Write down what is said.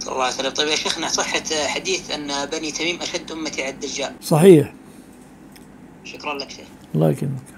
صلى الله عليه وسلم. طيب يا شيخنا، صحة حديث أن بني تميم أشد أمتي على الدجال، صحيح؟ شكرا لك شيخ. الله يكرمك.